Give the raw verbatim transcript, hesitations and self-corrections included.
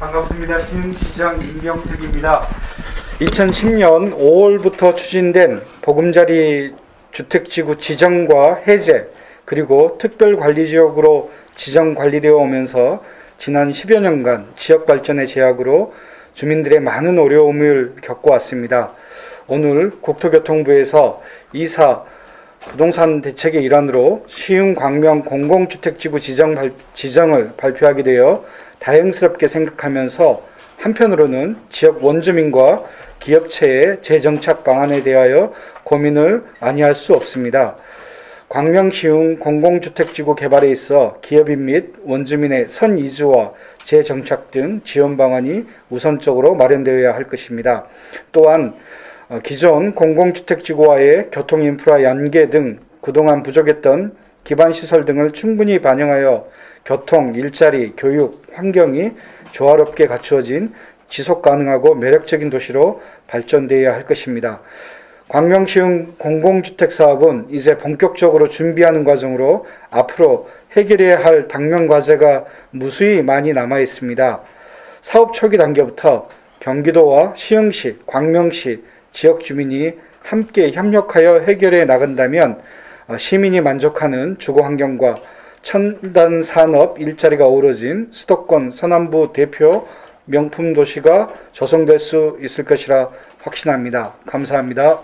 반갑습니다. 시흥시장 임병택입니다. 이천십 년 오월부터 추진된 보금자리 주택지구 지정과 해제 그리고 특별관리지역으로 지정관리되어 오면서 지난 십여 년간 지역발전의 제약으로 주민들의 많은 어려움을 겪어왔습니다. 오늘 국토교통부에서 이사 부동산 대책의 일환으로 시흥 광명 공공주택지구 지정 발, 지정을 발표하게 되어 다행스럽게 생각하면서 한편으로는 지역 원주민과 기업체의 재정착 방안에 대하여 고민을 많이 할 수 없습니다. 광명 시흥 공공주택지구 개발에 있어 기업인 및 원주민의 선이주와 재정착 등 지원 방안이 우선적으로 마련되어야 할 것입니다. 또한 기존 공공주택지구와의 교통인프라 연계 등 그동안 부족했던 기반시설 등을 충분히 반영하여 교통, 일자리, 교육, 환경이 조화롭게 갖추어진 지속가능하고 매력적인 도시로 발전되어야 할 것입니다. 광명시흥 공공주택사업은 이제 본격적으로 준비하는 과정으로 앞으로 해결해야 할 당면 과제가 무수히 많이 남아있습니다. 사업 초기 단계부터 경기도와 시흥시, 광명시, 지역 주민이 함께 협력하여 해결해 나간다면 시민이 만족하는 주거환경과 첨단산업 일자리가 어우러진 수도권 서남부 대표 명품 도시가 조성될 수 있을 것이라 확신합니다. 감사합니다.